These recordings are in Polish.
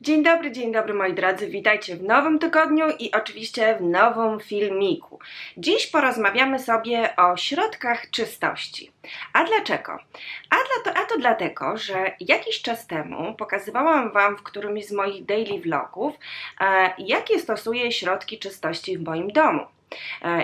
Dzień dobry moi drodzy, witajcie w nowym tygodniu i oczywiście w nowym filmiku. Dziś porozmawiamy sobie o środkach czystości. A dlaczego? A to dlatego, że jakiś czas temu pokazywałam Wam w którymś z moich daily vlogów, jakie stosuję środki czystości w moim domu.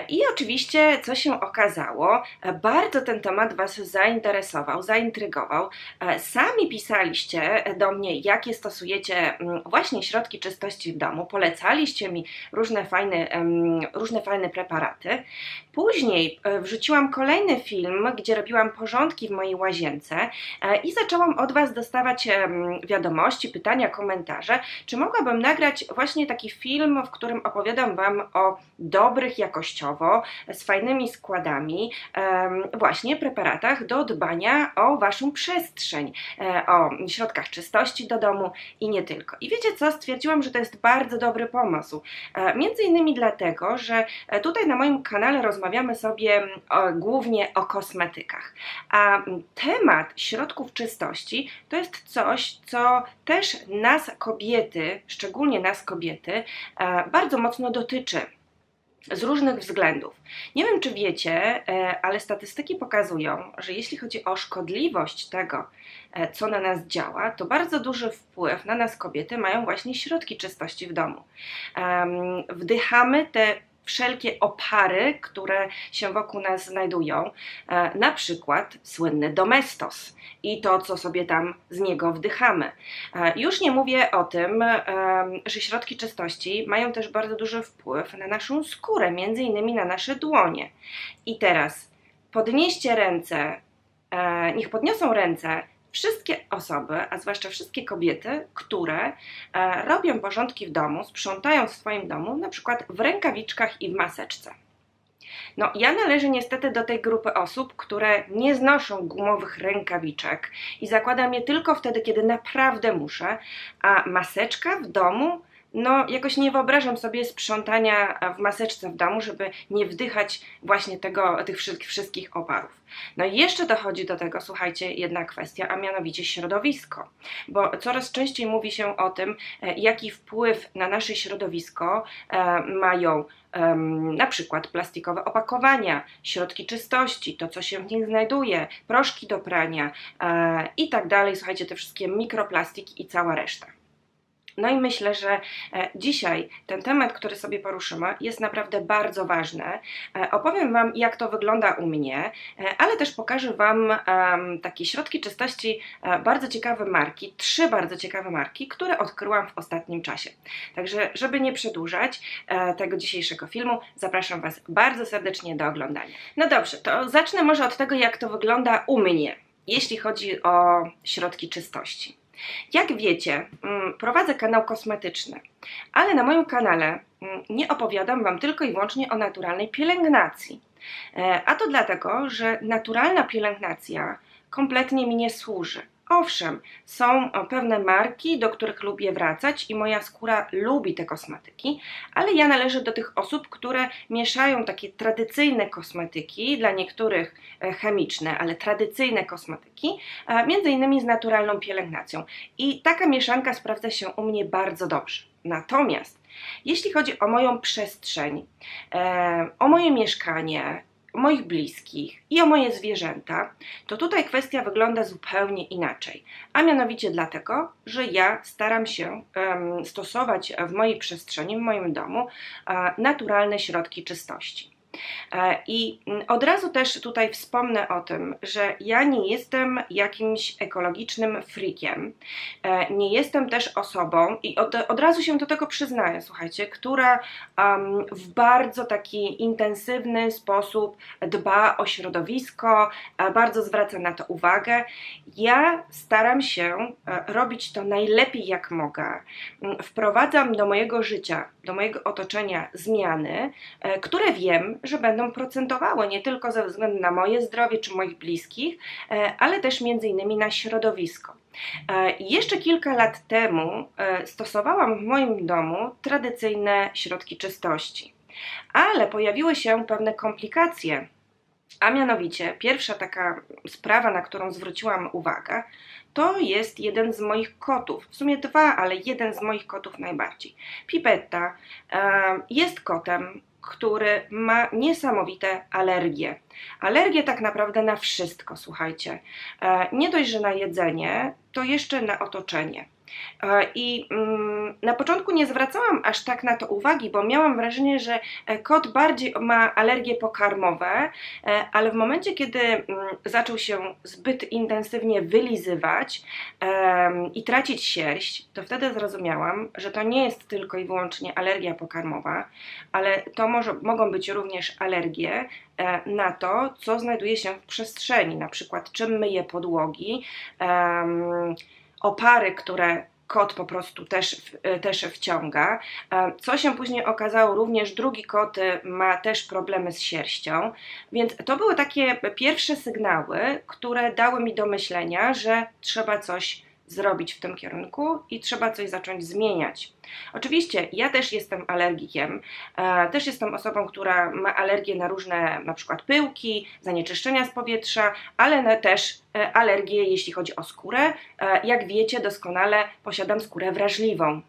I oczywiście, co się okazało, bardzo ten temat Was zainteresował, zaintrygował. Sami pisaliście do mnie, jakie stosujecie właśnie środki czystości w domu, polecaliście mi różne fajne preparaty. Później wrzuciłam kolejny film, gdzie robiłam porządki w mojej łazience i zaczęłam od Was dostawać wiadomości, pytania, komentarze, czy mogłabym nagrać właśnie taki film, w którym opowiadam Wam o dobrych, jakościowo, z fajnymi składami, właśnie preparatach do dbania o Waszą przestrzeń, o środkach czystości do domu i nie tylko. I wiecie co? Stwierdziłam, że to jest bardzo dobry pomysł. Między innymi dlatego, że tutaj na moim kanale rozmawiamy sobie głównie o kosmetykach. A temat środków czystości to jest coś, co też nas kobiety, szczególnie nas kobiety, bardzo mocno dotyczy. Z różnych względów. Nie wiem, czy wiecie, ale statystyki pokazują, że jeśli chodzi o szkodliwość tego, co na nas działa, to bardzo duży wpływ na nas kobiety mają właśnie środki czystości w domu. Wdychamy te wszelkie opary, które się wokół nas znajdują, na przykład słynny domestos i to, co sobie tam z niego wdychamy. Już nie mówię o tym, że środki czystości mają też bardzo duży wpływ na naszą skórę, między innymi na nasze dłonie. I teraz podnieście ręce, niech podniosą ręce wszystkie osoby, a zwłaszcza wszystkie kobiety, które robią porządki w domu, sprzątają w swoim domu, na przykład w rękawiczkach i w maseczce. No, ja należę niestety do tej grupy osób, które nie znoszą gumowych rękawiczek i zakładam je tylko wtedy, kiedy naprawdę muszę, a maseczka w domu, no jakoś nie wyobrażam sobie sprzątania w maseczce w domu, żeby nie wdychać właśnie tych wszystkich oparów. No i jeszcze dochodzi do tego, słuchajcie, jedna kwestia, a mianowicie środowisko, bo coraz częściej mówi się o tym, jaki wpływ na nasze środowisko mają na przykład plastikowe opakowania, środki czystości, to co się w nich znajduje, proszki do prania i tak dalej, słuchajcie, te wszystkie mikroplastiki i cała reszta. No i myślę, że dzisiaj ten temat, który sobie poruszymy, jest naprawdę bardzo ważny. Opowiem Wam, jak to wygląda u mnie, ale też pokażę Wam takie środki czystości bardzo ciekawe marki, 3 bardzo ciekawe marki, które odkryłam w ostatnim czasie. Także, żeby nie przedłużać tego dzisiejszego filmu, zapraszam Was bardzo serdecznie do oglądania. No dobrze, to zacznę może od tego, jak to wygląda u mnie, jeśli chodzi o środki czystości. Jak wiecie, prowadzę kanał kosmetyczny, ale na moim kanale nie opowiadam Wam tylko i wyłącznie o naturalnej pielęgnacji. A to dlatego, że naturalna pielęgnacja kompletnie mi nie służy. Owszem, są pewne marki, do których lubię wracać i moja skóra lubi te kosmetyki, ale ja należę do tych osób, które mieszają takie tradycyjne kosmetyki, dla niektórych chemiczne, ale tradycyjne kosmetyki, między innymi z naturalną pielęgnacją. I taka mieszanka sprawdza się u mnie bardzo dobrze. Natomiast jeśli chodzi o moją przestrzeń, o moje mieszkanie, o moich bliskich i o moje zwierzęta, to tutaj kwestia wygląda zupełnie inaczej. A mianowicie dlatego, że ja staram się stosować w mojej przestrzeni, w moim domu naturalne środki czystości. I od razu też tutaj wspomnę o tym, że ja nie jestem jakimś ekologicznym freakiem, nie jestem też osobą i od razu się do tego przyznaję, słuchajcie, która w bardzo taki intensywny sposób dba o środowisko, bardzo zwraca na to uwagę. Ja staram się robić to najlepiej jak mogę, wprowadzam do mojego życia, do mojego otoczenia zmiany, które wiem, że będą procentowały nie tylko ze względu na moje zdrowie czy moich bliskich, ale też między innymi na środowisko. Jeszcze kilka lat temu stosowałam w moim domu tradycyjne środki czystości, ale pojawiły się pewne komplikacje A mianowicie pierwsza taka sprawa, na którą zwróciłam uwagę, to jest jeden z moich kotów, w sumie dwa, ale jeden z moich kotów najbardziej. Pipeta jest kotem, który ma niesamowite alergie. Alergie tak naprawdę na wszystko, słuchajcie. Nie dość, że na jedzenie, to jeszcze na otoczenie. I na początku nie zwracałam aż tak na to uwagi, bo miałam wrażenie, że kot bardziej ma alergie pokarmowe, ale w momencie, kiedy zaczął się zbyt intensywnie wylizywać i tracić sierść, to wtedy zrozumiałam, że to nie jest tylko i wyłącznie alergia pokarmowa, ale to mogą być również alergie na to, co znajduje się w przestrzeni, na przykład czym myje podłogi, opary, które kot po prostu też wciąga. Co się później okazało, również drugi kot ma też problemy z sierścią, więc to były takie pierwsze sygnały, które dały mi do myślenia, że trzeba coś zrobić w tym kierunku i trzeba coś zacząć zmieniać. Oczywiście ja też jestem alergikiem, też jestem osobą, która ma alergię na różne na przykład pyłki, zanieczyszczenia z powietrza, ale też alergię jeśli chodzi o skórę. Jak wiecie doskonale, posiadam skórę wrażliwą.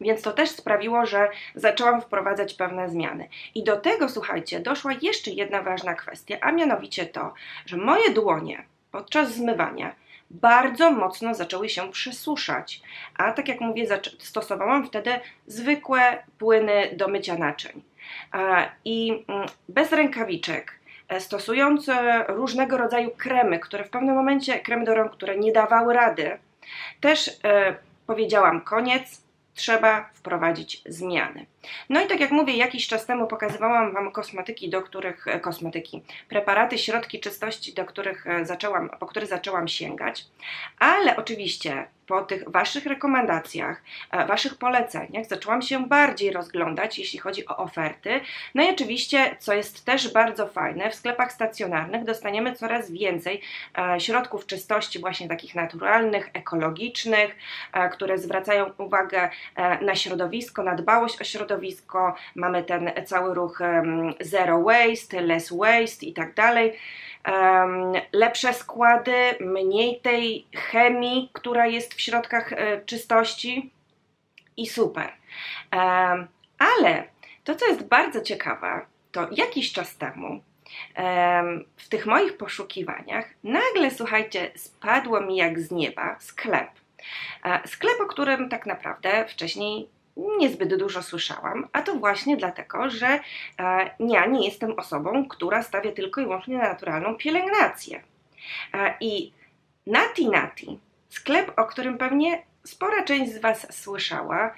Więc to też sprawiło, że zaczęłam wprowadzać pewne zmiany. I do tego, słuchajcie, doszła jeszcze jedna ważna kwestia, a mianowicie to, że moje dłonie podczas zmywania bardzo mocno zaczęły się przesuszać, a tak jak mówię, stosowałam wtedy zwykłe płyny do mycia naczyń i bez rękawiczek, stosując różnego rodzaju kremy, które w pewnym momencie, kremy do rąk, które nie dawały rady, też powiedziałam koniec, trzeba wprowadzić zmiany. No i tak jak mówię, jakiś czas temu pokazywałam Wam preparaty, środki czystości, po które zaczęłam sięgać, ale oczywiście po tych Waszych rekomendacjach, Waszych poleceniach zaczęłam się bardziej rozglądać, jeśli chodzi o oferty. No i oczywiście, co jest też bardzo fajne, w sklepach stacjonarnych dostaniemy coraz więcej środków czystości właśnie takich naturalnych, ekologicznych, które zwracają uwagę na środowisko, na dbałość o środowisko. Mamy ten cały ruch zero waste, less waste i tak dalej. Lepsze składy, mniej tej chemii, która jest w środkach czystości i super. Ale to, co jest bardzo ciekawe, to jakiś czas temu w tych moich poszukiwaniach nagle, słuchajcie, spadło mi jak z nieba sklep. Sklep, o którym tak naprawdę wcześniej niezbyt dużo słyszałam, a to właśnie dlatego, że ja nie jestem osobą, która stawia tylko i wyłącznie na naturalną pielęgnację. I Nati Nati, sklep, o którym pewnie spora część z Was słyszała,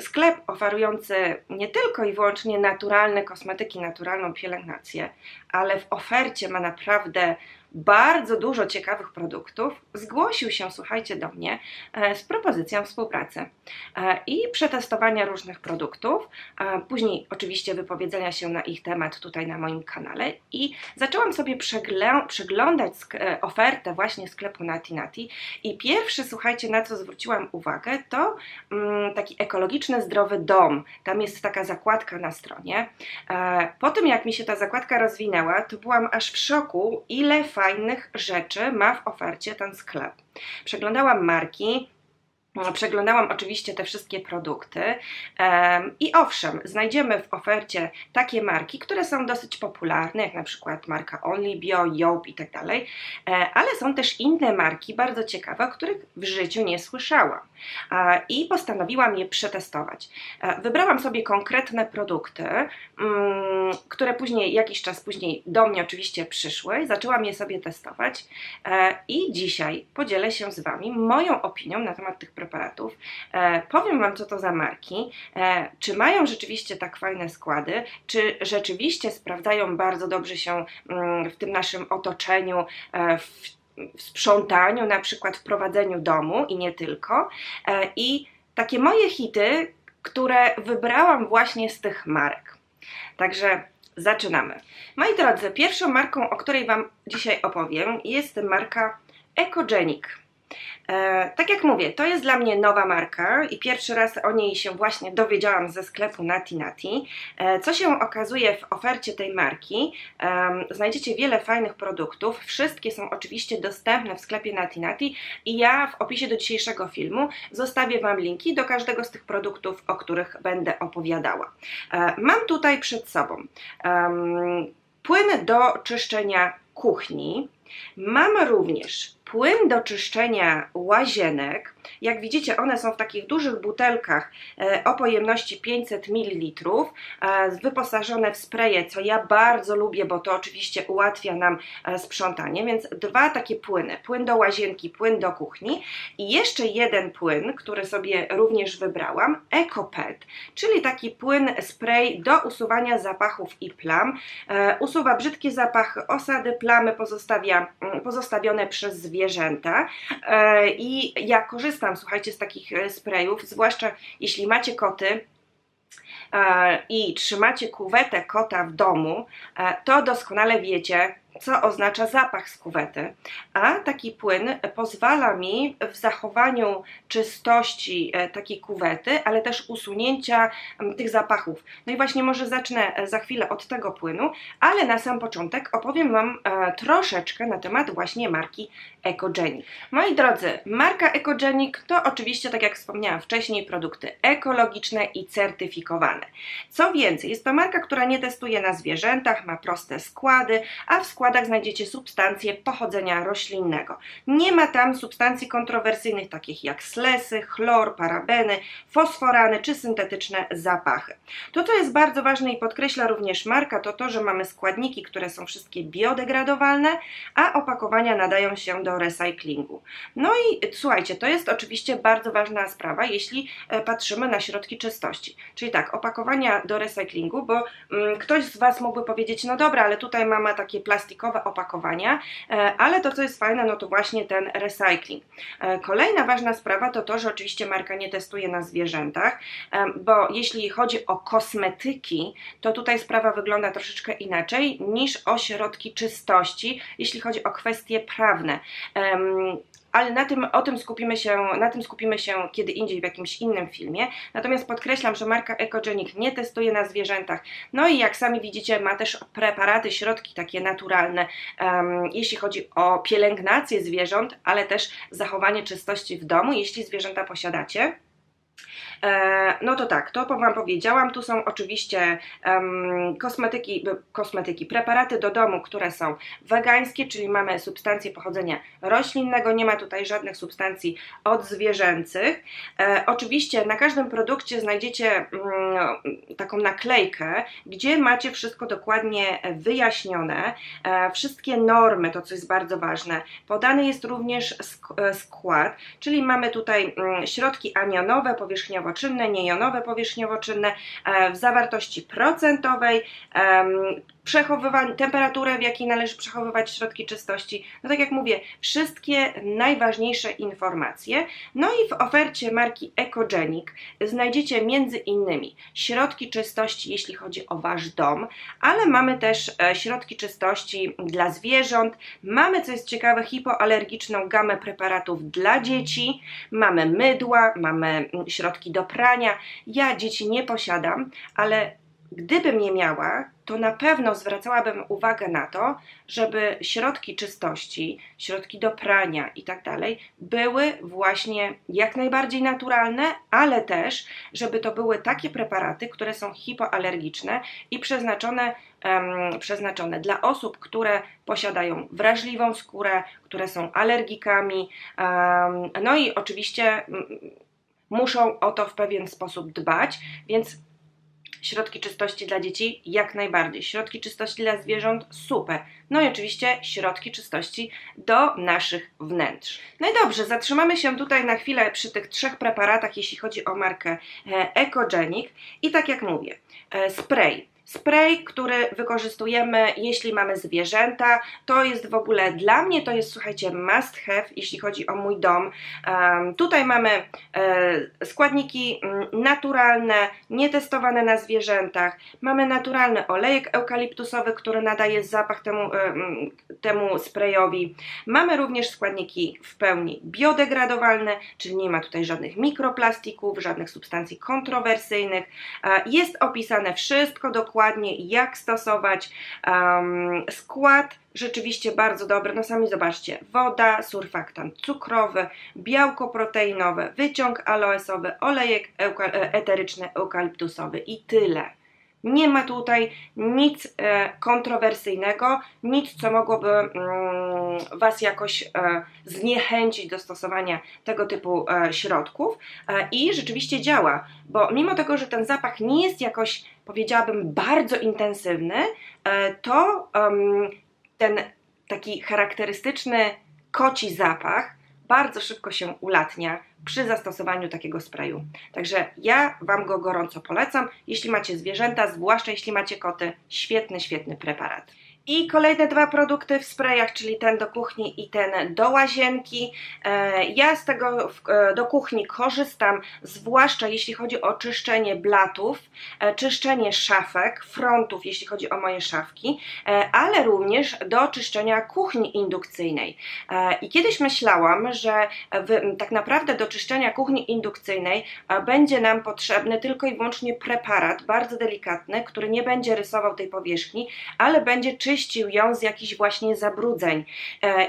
sklep oferujący nie tylko i wyłącznie naturalne kosmetyki, naturalną pielęgnację, ale w ofercie ma naprawdę bardzo dużo ciekawych produktów, zgłosił się, słuchajcie, do mnie z propozycją współpracy i przetestowania różnych produktów, później oczywiście wypowiedzenia się na ich temat tutaj na moim kanale, i zaczęłam sobie przeglądać ofertę właśnie sklepu Nati Nati i pierwszy, słuchajcie, na co zwróciłam uwagę, to taki ekologiczny, zdrowy dom. Tam jest taka zakładka na stronie. Po tym, jak mi się ta zakładka rozwinęła, to byłam aż w szoku, ile fajnych rzeczy ma w ofercie ten sklep. Przeglądałam marki, przeglądałam oczywiście te wszystkie produkty i owszem, znajdziemy w ofercie takie marki, które są dosyć popularne, jak na przykład marka OnlyBio, Yope i tak dalej, ale są też inne marki bardzo ciekawe, o których w życiu nie słyszałam i postanowiłam je przetestować. Wybrałam sobie konkretne produkty, które później, jakiś czas później do mnie oczywiście przyszły, zaczęłam je sobie testować i dzisiaj podzielę się z Wami moją opinią na temat tych preparatów. Powiem Wam, co to za marki, czy mają rzeczywiście tak fajne składy, czy rzeczywiście sprawdzają bardzo dobrze się w tym naszym otoczeniu, w sprzątaniu, na przykład w prowadzeniu domu i nie tylko. I takie moje hity, które wybrałam właśnie z tych marek. Także zaczynamy. Moi drodzy, pierwszą marką, o której Wam dzisiaj opowiem, jest marka Ecogenic. Tak jak mówię, to jest dla mnie nowa marka i pierwszy raz o niej się właśnie dowiedziałam ze sklepu Nati Nati. Co się okazuje w ofercie tej marki? Znajdziecie wiele fajnych produktów, wszystkie są oczywiście dostępne w sklepie Nati Nati i ja w opisie do dzisiejszego filmu zostawię Wam linki do każdego z tych produktów, o których będę opowiadała. Mam tutaj przed sobą płyn do czyszczenia kuchni, mam również płyn do czyszczenia łazienek. Jak widzicie, one są w takich dużych butelkach o pojemności 500 ml, wyposażone w spreje, co ja bardzo lubię, bo to oczywiście ułatwia nam sprzątanie, więc dwa takie płyny, płyn do łazienki, płyn do kuchni i jeszcze jeden płyn, który sobie również wybrałam, Ecopet, czyli taki płyn, spray do usuwania zapachów i plam, usuwa brzydkie zapachy, osady, plamy pozostawione przez zwierzęta i ja korzystam, słuchajcie, z takich sprayów, zwłaszcza jeśli macie koty i trzymacie kuwetę kota w domu, to doskonale wiecie, co oznacza zapach z kuwety, a taki płyn pozwala mi w zachowaniu czystości takiej kuwety, ale też usunięcia tych zapachów. No i właśnie może zacznę za chwilę od tego płynu, ale na sam początek opowiem Wam troszeczkę na temat właśnie marki Ecogenic. Moi drodzy, marka Ecogenic to oczywiście, tak jak wspomniałam wcześniej, produkty ekologiczne i certyfikowane. Co więcej, jest to marka, która nie testuje na zwierzętach, ma proste składy, a w składach znajdziecie substancje pochodzenia roślinnego. Nie ma tam substancji kontrowersyjnych takich jak slesy, chlor, parabeny, fosforany czy syntetyczne zapachy. To, co jest bardzo ważne i podkreśla również marka, to to, że mamy składniki, które są wszystkie biodegradowalne, a opakowania nadają się do recyklingu. No i słuchajcie, to jest oczywiście bardzo ważna sprawa, jeśli patrzymy na środki czystości. Czyli tak, opakowania do recyklingu, bo ktoś z Was mógłby powiedzieć, no dobra, ale tutaj mamy takie plastikowe opakowania, ale to, co jest fajne, no to właśnie ten recykling. Kolejna ważna sprawa to to, że oczywiście marka nie testuje na zwierzętach, bo jeśli chodzi o kosmetyki, to tutaj sprawa wygląda troszeczkę inaczej niż o środki czystości, jeśli chodzi o kwestie prawne. Ale na tym skupimy się kiedy indziej w jakimś innym filmie. Natomiast podkreślam, że marka Ecogenic nie testuje na zwierzętach. No i jak sami widzicie, ma też preparaty, środki takie naturalne, jeśli chodzi o pielęgnację zwierząt, ale też zachowanie czystości w domu, jeśli zwierzęta posiadacie. No to tak, to Wam powiedziałam, tu są oczywiście kosmetyki, preparaty do domu, które są wegańskie, czyli mamy substancje pochodzenia roślinnego, nie ma tutaj żadnych substancji odzwierzęcych. Oczywiście na każdym produkcie znajdziecie taką naklejkę, gdzie macie wszystko dokładnie wyjaśnione, wszystkie normy, to co jest bardzo ważne. Podany jest również skład, czyli mamy tutaj środki anionowe, powierzchniowo-czynne, niejonowe powierzchniowo-czynne, w zawartości procentowej, temperaturę, w jakiej należy przechowywać środki czystości. No tak jak mówię, wszystkie najważniejsze informacje. No i w ofercie marki Ecogenic znajdziecie między innymi środki czystości, jeśli chodzi o Wasz dom, ale mamy też środki czystości dla zwierząt, mamy, co jest ciekawe, hipoalergiczną gamę preparatów dla dzieci, mamy mydła, mamy środki do prania. Ja dzieci nie posiadam, ale gdybym je miała, to na pewno zwracałabym uwagę na to, żeby środki czystości, środki do prania i tak dalej były właśnie jak najbardziej naturalne, ale też, żeby to były takie preparaty, które są hipoalergiczne i przeznaczone dla osób, które posiadają wrażliwą skórę, które są alergikami, no i oczywiście muszą o to w pewien sposób dbać, więc środki czystości dla dzieci jak najbardziej, środki czystości dla zwierząt super, no i oczywiście środki czystości do naszych wnętrz. No i dobrze, zatrzymamy się tutaj na chwilę przy tych trzech preparatach, jeśli chodzi o markę Ecogenic i tak jak mówię, spray. Spray, który wykorzystujemy, jeśli mamy zwierzęta, to jest w ogóle dla mnie, to jest, słuchajcie, must have, jeśli chodzi o mój dom. Tutaj mamy składniki naturalne, nietestowane na zwierzętach. Mamy naturalny olejek eukaliptusowy, który nadaje zapach temu sprayowi. Mamy również składniki w pełni biodegradowalne, czyli nie ma tutaj żadnych mikroplastików, żadnych substancji kontrowersyjnych. Jest opisane wszystko dokładnie, jak stosować skład. Rzeczywiście bardzo dobre, no sami zobaczcie, woda, surfaktant cukrowy, białko proteinowe, wyciąg aloesowy, olejek eteryczny eukaliptusowy i tyle. Nie ma tutaj nic kontrowersyjnego, nic, co mogłoby Was jakoś zniechęcić do stosowania tego typu środków i rzeczywiście działa, bo mimo tego, że ten zapach nie jest jakoś, powiedziałabym, bardzo intensywny, to ten taki charakterystyczny koci zapach bardzo szybko się ulatnia przy zastosowaniu takiego sprayu. Także ja Wam go gorąco polecam, jeśli macie zwierzęta, zwłaszcza jeśli macie koty, świetny, świetny preparat. I kolejne dwa produkty w sprayach, czyli ten do kuchni i ten do łazienki. Ja z tego do kuchni korzystam, zwłaszcza jeśli chodzi o czyszczenie blatów, czyszczenie szafek, frontów, jeśli chodzi o moje szafki, ale również do czyszczenia kuchni indukcyjnej. I kiedyś myślałam, że tak naprawdę do czyszczenia kuchni indukcyjnej będzie nam potrzebny tylko i wyłącznie preparat, bardzo delikatny, który nie będzie rysował tej powierzchni, ale będzie czyścił ją z jakichś właśnie zabrudzeń.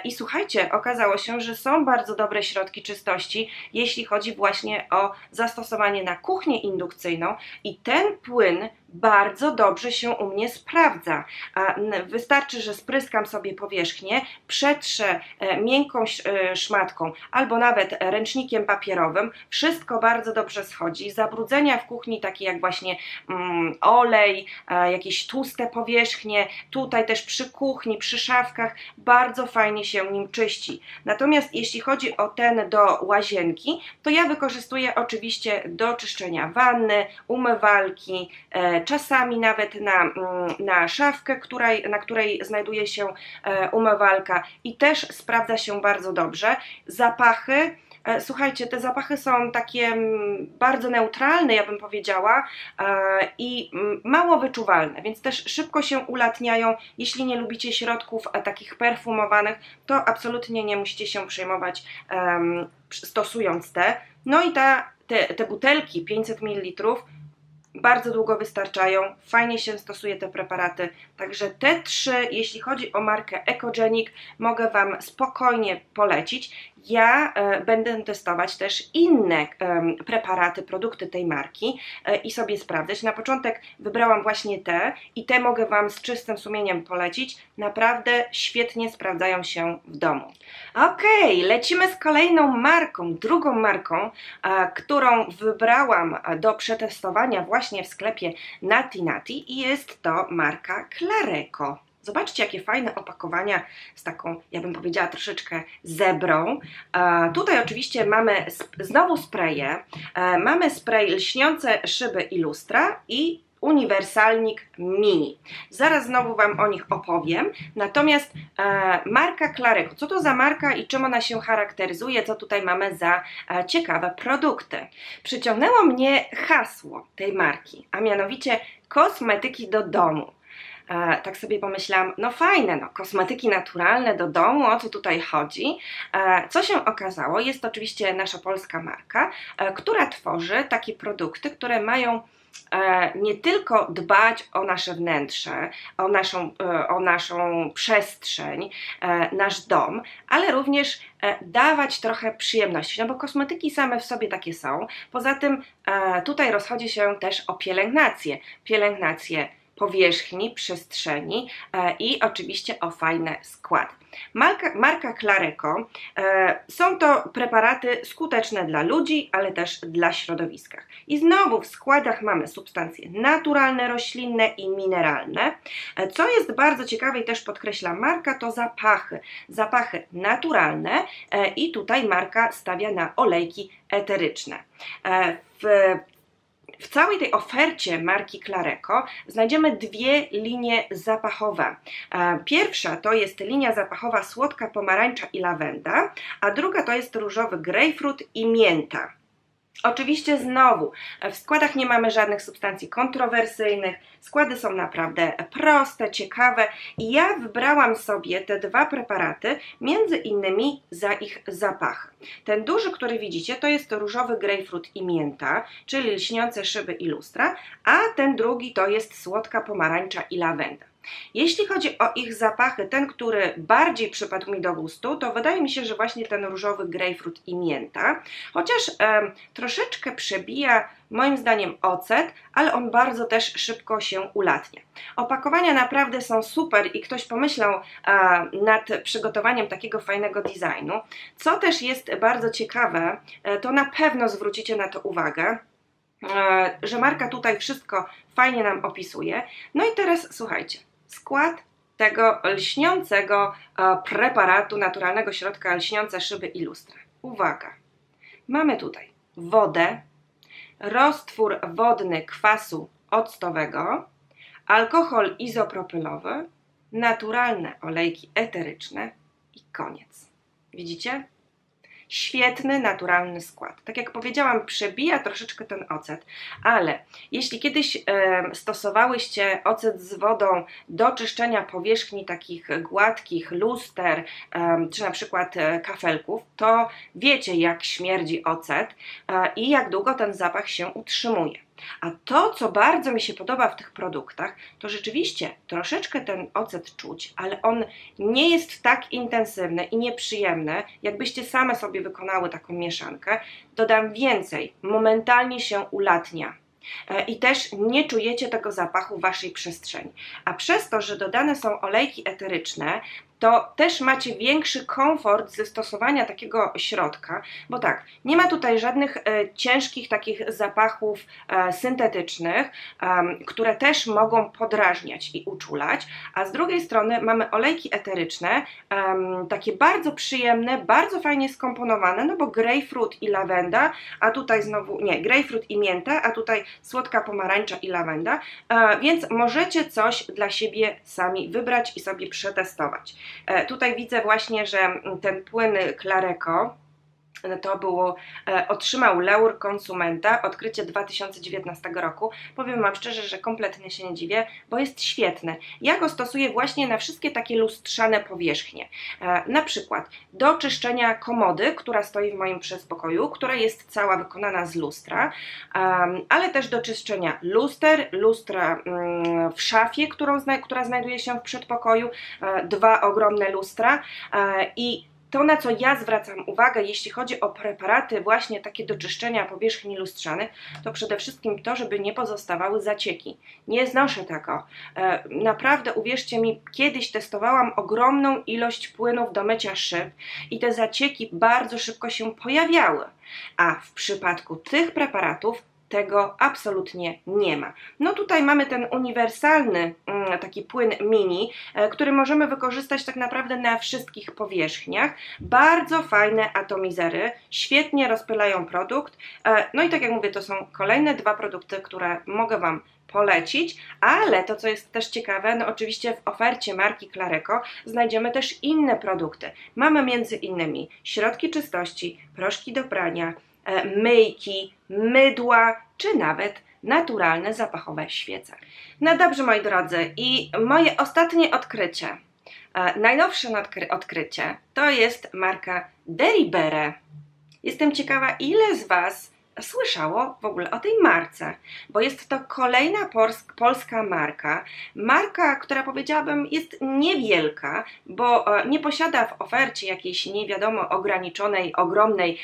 I słuchajcie, okazało się, że są bardzo dobre środki czystości, jeśli chodzi właśnie o zastosowanie na kuchnię indukcyjną i ten płyn bardzo dobrze się u mnie sprawdza. Wystarczy, że spryskam sobie powierzchnię, przetrzę miękką szmatką albo nawet ręcznikiem papierowym. Wszystko bardzo dobrze schodzi. Zabrudzenia w kuchni, takie jak właśnie olej, jakieś tłuste powierzchnie, tutaj też przy kuchni, przy szafkach, bardzo fajnie się nim czyści. Natomiast jeśli chodzi o ten do łazienki, to ja wykorzystuję oczywiście do czyszczenia wanny, umywalki, czasami nawet na szafkę, na której znajduje się umywalka i też sprawdza się bardzo dobrze. Zapachy, słuchajcie, te zapachy są takie bardzo neutralne, ja bym powiedziała, i mało wyczuwalne, więc też szybko się ulatniają. Jeśli nie lubicie środków takich perfumowanych, to absolutnie nie musicie się przejmować stosując te. No i te butelki 500 ml bardzo długo wystarczają, fajnie się stosuje te preparaty, także te trzy, jeśli chodzi o markę Ecogenic, mogę Wam spokojnie polecić. Ja będę testować też inne preparaty, produkty tej marki i sobie sprawdzać. Na początek wybrałam właśnie te i te mogę Wam z czystym sumieniem polecić. Naprawdę świetnie sprawdzają się w domu. Okej, lecimy z kolejną marką, drugą marką, którą wybrałam do przetestowania właśnie w sklepie Nati Nati i jest to marka Klareko. Zobaczcie, jakie fajne opakowania z taką, ja bym powiedziała, troszeczkę zebrą. Tutaj oczywiście mamy znowu spraye. Mamy spray lśniące szyby i lustra i uniwersalnik mini. Zaraz znowu Wam o nich opowiem. Natomiast marka Klareko. Co to za marka i czym ona się charakteryzuje? Co tutaj mamy za ciekawe produkty? Przyciągnęło mnie hasło tej marki, a mianowicie kosmetyki do domu. Tak sobie pomyślałam, no fajne, no, kosmetyki naturalne do domu, o co tutaj chodzi? Co się okazało, jest to oczywiście nasza polska marka, która tworzy takie produkty, które mają nie tylko dbać o nasze wnętrze, o naszą przestrzeń, nasz dom, ale również dawać trochę przyjemności, no bo kosmetyki same w sobie takie są. Poza tym tutaj rozchodzi się też o pielęgnację powierzchni, przestrzeni i oczywiście o fajny skład. Marka Klareko. Są to preparaty skuteczne dla ludzi, ale też dla środowiska. I znowu w składach mamy substancje naturalne, roślinne i mineralne. Co jest bardzo ciekawe i też podkreśla marka, to zapachy. Zapachy naturalne i tutaj marka stawia na olejki eteryczne. W w całej tej ofercie marki Klareko znajdziemy dwie linie zapachowe. Pierwsza to jest linia zapachowa słodka pomarańcza i lawenda, a druga to jest różowy grejpfrut i mięta. Oczywiście znowu w składach nie mamy żadnych substancji kontrowersyjnych, składy są naprawdę proste, ciekawe i ja wybrałam sobie te dwa preparaty między innymi za ich zapach. Ten duży, który widzicie, to jest różowy grejpfrut i mięta, czyli lśniące szyby i lustra, a ten drugi to jest słodka pomarańcza i lawenda. Jeśli chodzi o ich zapachy, ten, który bardziej przypadł mi do gustu, to wydaje mi się, że właśnie ten różowy grejpfrut i mięta, chociaż troszeczkę przebija moim zdaniem ocet, ale on bardzo też szybko się ulatnia. Opakowania naprawdę są super i ktoś pomyślał nad przygotowaniem takiego fajnego designu. Co też jest bardzo ciekawe, to na pewno zwrócicie na to uwagę, że marka tutaj wszystko fajnie nam opisuje. No i teraz słuchajcie, skład tego lśniącego preparatu, naturalnego środka lśniące szyby i lustra. Uwaga! Mamy tutaj wodę, roztwór wodny kwasu octowego, alkohol izopropylowy, naturalne olejki eteryczne i koniec. Widzicie? Świetny, naturalny skład. Tak jak powiedziałam, przebija troszeczkę ten ocet, ale jeśli kiedyś stosowałyście ocet z wodą do czyszczenia powierzchni takich gładkich, luster czy na przykład kafelków, to wiecie, jak śmierdzi ocet i jak długo ten zapach się utrzymuje. A to, co bardzo mi się podoba w tych produktach, to rzeczywiście troszeczkę ten ocet czuć, ale on nie jest tak intensywny i nieprzyjemny, jakbyście same sobie wykonały taką mieszankę. Dodam więcej, momentalnie się ulatnia i też nie czujecie tego zapachu w waszej przestrzeni. A przez to, że dodane są olejki eteryczne, to też macie większy komfort ze stosowania takiego środka, bo tak, nie ma tutaj żadnych ciężkich takich zapachów syntetycznych, które też mogą podrażniać i uczulać, a z drugiej strony mamy olejki eteryczne, takie bardzo przyjemne, bardzo fajnie skomponowane, no bo grejpfrut i lawenda, a tutaj znowu, nie, grejpfrut i mięta, a tutaj słodka pomarańcza i lawenda, więc możecie coś dla siebie sami wybrać i sobie przetestować. Tutaj widzę właśnie, że ten płyn Klareko to było, otrzymał Laur Konsumenta, odkrycie 2019 roku. Powiem Wam szczerze, że kompletnie się nie dziwię, bo jest świetny. Ja go stosuję właśnie na wszystkie takie lustrzane powierzchnie. Na przykład do czyszczenia komody, która stoi w moim przedpokoju, która jest cała wykonana z lustra, ale też do czyszczenia luster, lustra w szafie, która znajduje się w przedpokoju, dwa ogromne lustra i to, na co ja zwracam uwagę, jeśli chodzi o preparaty właśnie takie do czyszczenia powierzchni lustrzanych, to przede wszystkim to, żeby nie pozostawały zacieki. Nie znoszę tego. Naprawdę, uwierzcie mi, kiedyś testowałam ogromną ilość płynów do mycia szyb i te zacieki bardzo szybko się pojawiały, a w przypadku tych preparatów tego absolutnie nie ma. No tutaj mamy ten uniwersalny taki płyn mini, który możemy wykorzystać tak naprawdę na wszystkich powierzchniach. Bardzo fajne atomizery, świetnie rozpylają produkt. No i tak jak mówię, to są kolejne dwa produkty, które mogę Wam polecić, ale to, co jest też ciekawe, no oczywiście w ofercie marki Klareko znajdziemy też inne produkty. Mamy między innymi środki czystości, proszki do prania, myjki, mydła, czy nawet naturalne zapachowe świece. No dobrze, moi drodzy, i moje ostatnie odkrycie, najnowsze odkrycie, to jest marka Deribiere. Jestem ciekawa, ile z Was słyszało w ogóle o tej marce, bo jest to kolejna polska marka, która, powiedziałabym, jest niewielka, bo nie posiada w ofercie jakiejś nie wiadomo ograniczonej, ogromnej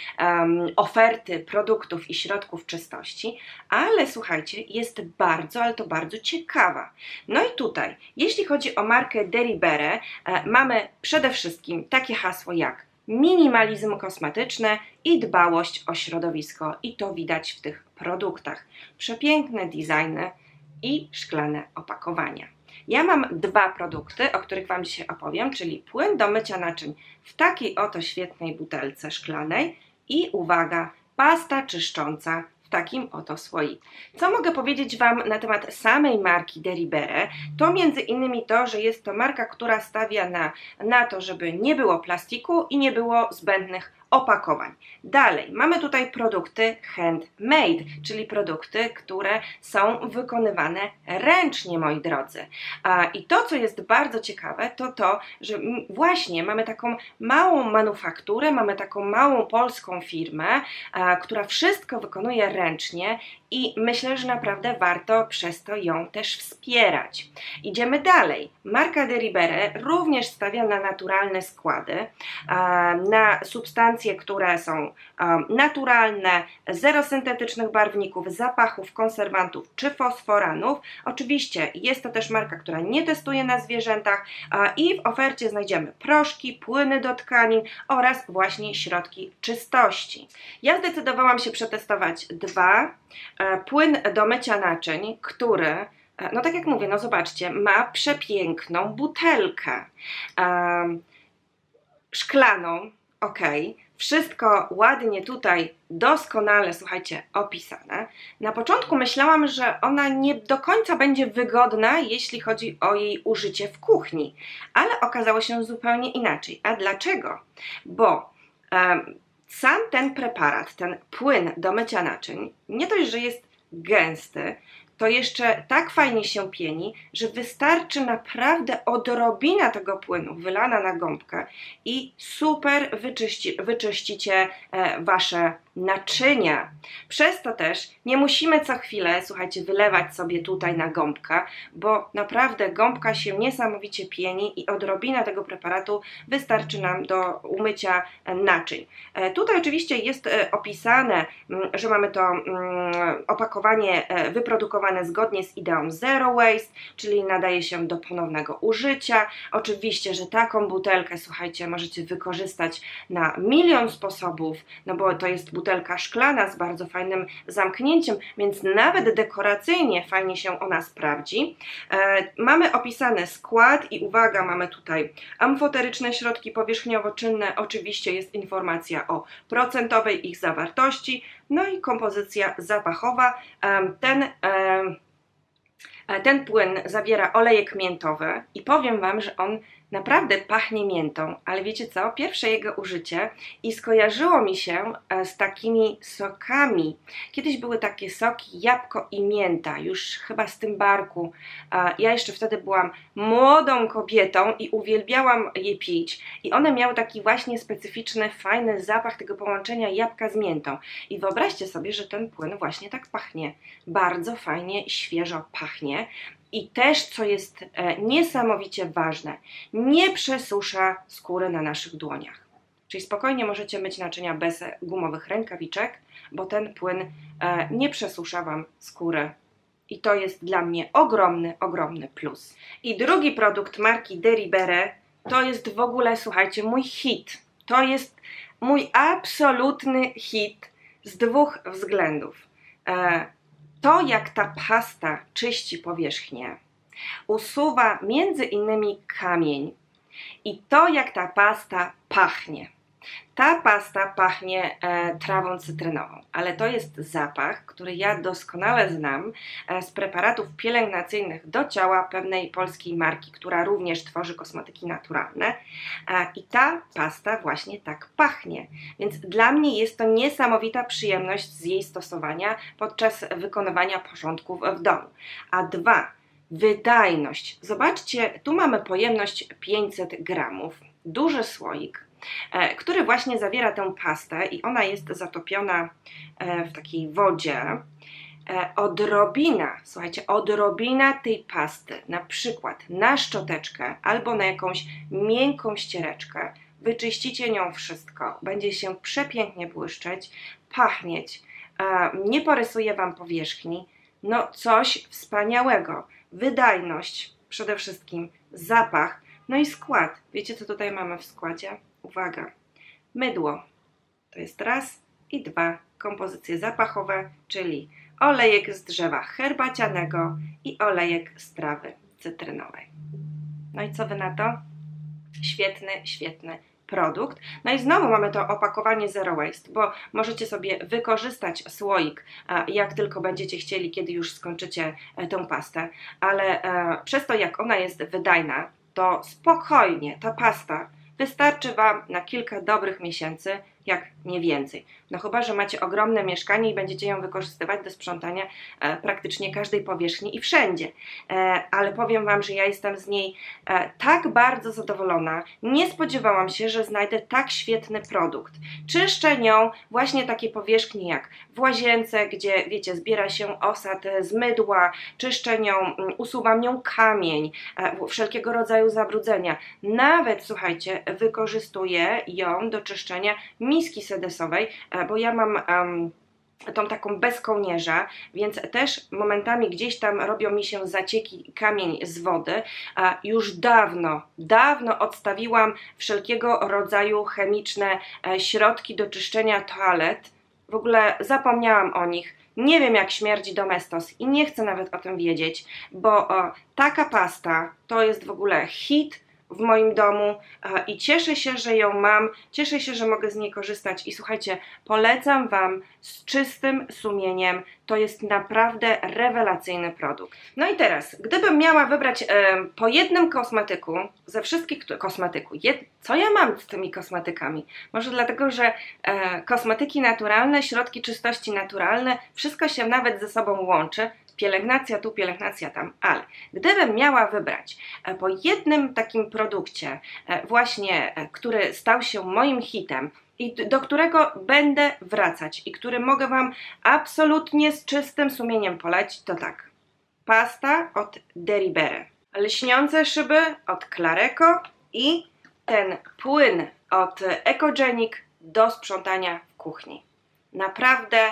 oferty produktów i środków czystości, ale słuchajcie, jest bardzo, ale to bardzo ciekawa. No i tutaj, jeśli chodzi o markę Deribiere, mamy przede wszystkim takie hasło jak minimalizm kosmetyczny i dbałość o środowisko, i to widać w tych produktach. Przepiękne designy i szklane opakowania. Ja mam dwa produkty, o których Wam dzisiaj opowiem, czyli płyn do mycia naczyń w takiej oto świetnej butelce szklanej i uwaga, pasta czyszcząca w takim oto słoiku. Co mogę powiedzieć Wam na temat samej marki Deribiere? To między innymi to, że jest to marka, która stawia na to, żeby nie było plastiku i nie było zbędnych opakowań. Dalej, mamy tutaj produkty handmade, czyli produkty, które są wykonywane ręcznie, moi drodzy. I to, co jest bardzo ciekawe, to to, że właśnie mamy taką małą manufakturę, mamy taką małą polską firmę, która wszystko wykonuje ręcznie i myślę, że naprawdę warto przez to ją też wspierać. Idziemy dalej. Marka Deribiere również stawia na naturalne składy, na substancje, które są naturalne, zero syntetycznych barwników, zapachów, konserwantów czy fosforanów. Oczywiście jest to też marka, która nie testuje na zwierzętach i w ofercie znajdziemy proszki, płyny do tkanin oraz właśnie środki czystości. Ja zdecydowałam się przetestować płyn do mycia naczyń, który, no tak jak mówię, no zobaczcie, ma przepiękną butelkę szklaną. Ok, wszystko ładnie tutaj, doskonale, słuchajcie, opisane. Na początku myślałam, że ona nie do końca będzie wygodna, jeśli chodzi o jej użycie w kuchni, ale okazało się zupełnie inaczej. A dlaczego? Bo sam ten preparat, ten płyn do mycia naczyń, nie dość, że jest gęsty, to jeszcze tak fajnie się pieni, że wystarczy naprawdę odrobina tego płynu wylana na gąbkę i super wyczyścicie Wasze naczynia. Przez to też nie musimy co chwilę, słuchajcie, wylewać sobie tutaj na gąbkę, bo naprawdę gąbka się niesamowicie pieni i odrobina tego preparatu wystarczy nam do umycia naczyń. Tutaj oczywiście jest opisane, że mamy to opakowanie wyprodukowane zgodnie z ideą zero waste, czyli nadaje się do ponownego użycia. Oczywiście, że taką butelkę, słuchajcie, możecie wykorzystać na milion sposobów, no bo to jest butelka szklana z bardzo fajnym zamknięciem, więc nawet dekoracyjnie fajnie się ona sprawdzi. Mamy opisany skład i uwaga, mamy tutaj amfoteryczne środki powierzchniowo-czynne, oczywiście jest informacja o procentowej ich zawartości, no i kompozycja zapachowa. Ten płyn zawiera olejek miętowy i powiem Wam, że on naprawdę pachnie miętą, ale wiecie co? Pierwsze jego użycie i skojarzyło mi się z takimi sokami. Kiedyś były takie soki jabłko i mięta, już chyba z tym barku. Ja jeszcze wtedy byłam młodą kobietą i uwielbiałam je pić i one miały taki właśnie specyficzny, fajny zapach tego połączenia jabłka z miętą. I wyobraźcie sobie, że ten płyn właśnie tak pachnie. Bardzo fajnie, świeżo pachnie. I też, co jest niesamowicie ważne, nie przesusza skóry na naszych dłoniach. Czyli spokojnie możecie myć naczynia bez gumowych rękawiczek, bo ten płyn nie przesusza Wam skóry. I to jest dla mnie ogromny, ogromny plus. I drugi produkt marki Deribiere to jest w ogóle, słuchajcie, mój hit. To jest mój absolutny hit z dwóch względów. To, jak ta pasta czyści powierzchnię, usuwa między innymi kamień i to, jak ta pasta pachnie. Ta pasta pachnie trawą cytrynową, ale to jest zapach, który ja doskonale znam z preparatów pielęgnacyjnych do ciała pewnej polskiej marki, która również tworzy kosmetyki naturalne i ta pasta właśnie tak pachnie, więc dla mnie jest to niesamowita przyjemność z jej stosowania podczas wykonywania porządków w domu. A dwa, wydajność. Zobaczcie, tu mamy pojemność 500 gramów, duży słoik, który właśnie zawiera tę pastę i ona jest zatopiona w takiej wodzie. Odrobina, słuchajcie, odrobina tej pasty, na przykład na szczoteczkę albo na jakąś miękką ściereczkę, wyczyścicie nią wszystko, będzie się przepięknie błyszczeć, pachnieć, nie porysuje Wam powierzchni, no coś wspaniałego. Wydajność, przede wszystkim zapach, no i skład. Wiecie, co tutaj mamy w składzie? Uwaga, mydło to jest raz i dwa, kompozycje zapachowe, czyli olejek z drzewa herbacianego i olejek z trawy cytrynowej. No i co Wy na to? Świetny, świetny produkt. No i znowu mamy to opakowanie Zero Waste, bo możecie sobie wykorzystać słoik, jak tylko będziecie chcieli, kiedy już skończycie tą pastę, ale przez to, jak ona jest wydajna, to spokojnie ta pasta wystarczy Wam na kilka dobrych miesięcy, jak nie więcej. No chyba że macie ogromne mieszkanie i będziecie ją wykorzystywać do sprzątania praktycznie każdej powierzchni i wszędzie. Ale powiem Wam, że ja jestem z niej tak bardzo zadowolona. Nie spodziewałam się, że znajdę tak świetny produkt. Czyszczę nią właśnie takie powierzchnie jak w łazience, gdzie wiecie, zbiera się osad z mydła, czyszczę nią, usuwam nią kamień, wszelkiego rodzaju zabrudzenia. Nawet, słuchajcie, wykorzystuję ją do czyszczenia miski sedesowej, bo ja mam tą taką bez kołnierza, więc też momentami gdzieś tam robią mi się zacieki, kamień z wody. Już dawno odstawiłam wszelkiego rodzaju chemiczne środki do czyszczenia toalet, w ogóle zapomniałam o nich. Nie wiem, jak śmierdzi Domestos i nie chcę nawet o tym wiedzieć, bo taka pasta to jest w ogóle hit w moim domu i cieszę się, że ją mam, cieszę się, że mogę z niej korzystać i słuchajcie, polecam Wam z czystym sumieniem, to jest naprawdę rewelacyjny produkt. No i teraz, gdybym miała wybrać po jednym kosmetyku, ze wszystkich kosmetyków, co ja mam z tymi kosmetykami? Może dlatego, że kosmetyki naturalne, środki czystości naturalne, wszystko się nawet ze sobą łączy, pielęgnacja tu, pielęgnacja tam, ale gdybym miała wybrać po jednym takim produkcie właśnie, który stał się moim hitem i do którego będę wracać i który mogę Wam absolutnie z czystym sumieniem polecić, to tak, pasta od Deribiere, lśniące szyby od Klareko i ten płyn od Ecogenic do sprzątania w kuchni. Naprawdę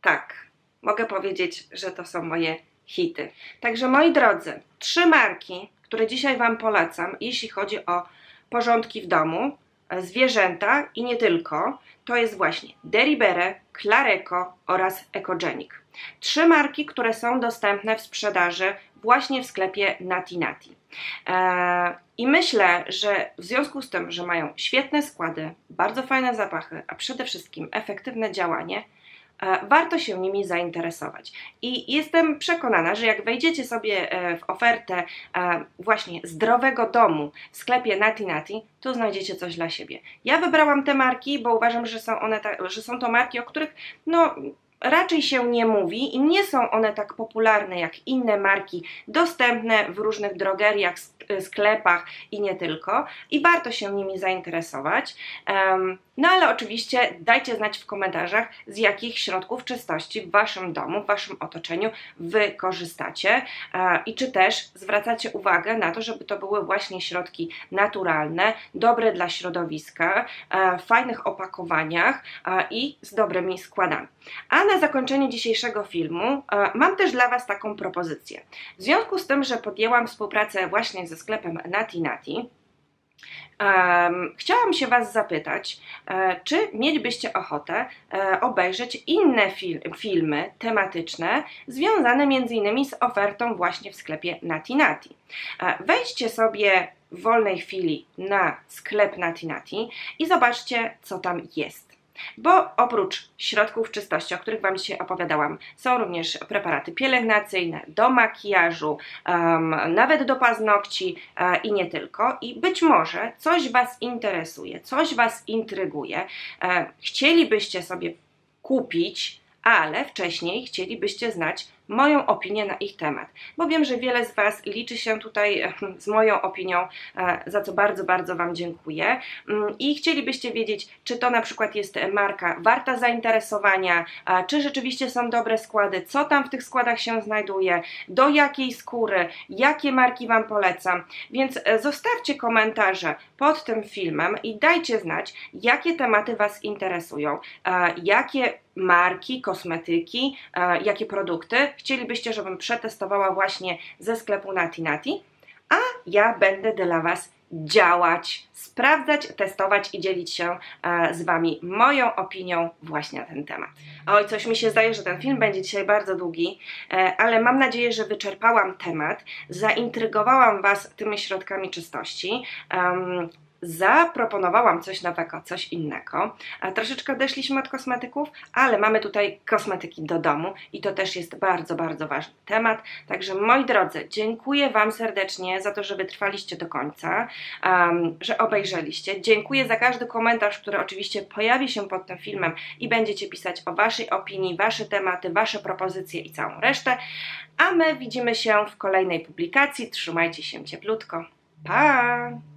tak. Mogę powiedzieć, że to są moje hity. Także moi drodzy, 3 marki, które dzisiaj Wam polecam, jeśli chodzi o porządki w domu, zwierzęta i nie tylko, to jest właśnie Deribiere, Klareko oraz Ecogenic. 3 marki, które są dostępne w sprzedaży właśnie w sklepie Nati Nati. I myślę, że w związku z tym, że mają świetne składy, bardzo fajne zapachy, a przede wszystkim efektywne działanie, warto się nimi zainteresować i jestem przekonana, że jak wejdziecie sobie w ofertę właśnie zdrowego domu w sklepie Nati Nati, to znajdziecie coś dla siebie. Ja wybrałam te marki, bo uważam, że są to marki, o których no raczej się nie mówi i nie są one tak popularne jak inne marki dostępne w różnych drogeriach, sklepach i nie tylko i warto się nimi zainteresować. No ale oczywiście dajcie znać w komentarzach, z jakich środków czystości w Waszym domu, w Waszym otoczeniu Wy korzystacie i czy też zwracacie uwagę na to, żeby to były właśnie środki naturalne, dobre dla środowiska, w fajnych opakowaniach i z dobrymi składami. A na zakończenie dzisiejszego filmu mam też dla Was taką propozycję. W związku z tym, że podjęłam współpracę właśnie ze sklepem Nati Nati, chciałam się Was zapytać, czy mielibyście ochotę obejrzeć inne filmy tematyczne związane m.in. z ofertą właśnie w sklepie Nati Nati. Wejdźcie sobie w wolnej chwili na sklep Nati Nati i zobaczcie, co tam jest. Bo oprócz środków czystości, o których Wam dzisiaj opowiadałam, są również preparaty pielęgnacyjne, do makijażu, nawet do paznokci i nie tylko. I być może coś Was interesuje, coś Was intryguje, chcielibyście sobie kupić, ale wcześniej chcielibyście znać moją opinię na ich temat, bo wiem, że wiele z Was liczy się tutaj z moją opinią, za co bardzo, bardzo Wam dziękuję i chcielibyście wiedzieć, czy to na przykład jest marka warta zainteresowania, czy rzeczywiście są dobre składy, co tam w tych składach się znajduje, do jakiej skóry, jakie marki Wam polecam, więc zostawcie komentarze pod tym filmem i dajcie znać, jakie tematy Was interesują, jakie marki, kosmetyki, jakie produkty chcielibyście, żebym przetestowała właśnie ze sklepu Nati Nati, a ja będę dla Was działać, sprawdzać, testować i dzielić się z Wami moją opinią właśnie na ten temat. Oj, coś mi się zdaje, że ten film będzie dzisiaj bardzo długi, ale mam nadzieję, że wyczerpałam temat, zaintrygowałam Was tymi środkami czystości. zaproponowałam coś na tako, coś innego. Troszeczkę odeszliśmy od kosmetyków, ale mamy tutaj kosmetyki do domu i to też jest bardzo, bardzo ważny temat. Także moi drodzy, dziękuję Wam serdecznie za to, że wytrwaliście do końca, że obejrzeliście. Dziękuję za każdy komentarz, który oczywiście pojawi się pod tym filmem i będziecie pisać o Waszej opinii, Wasze tematy, Wasze propozycje i całą resztę. A my widzimy się w kolejnej publikacji. Trzymajcie się cieplutko. Pa!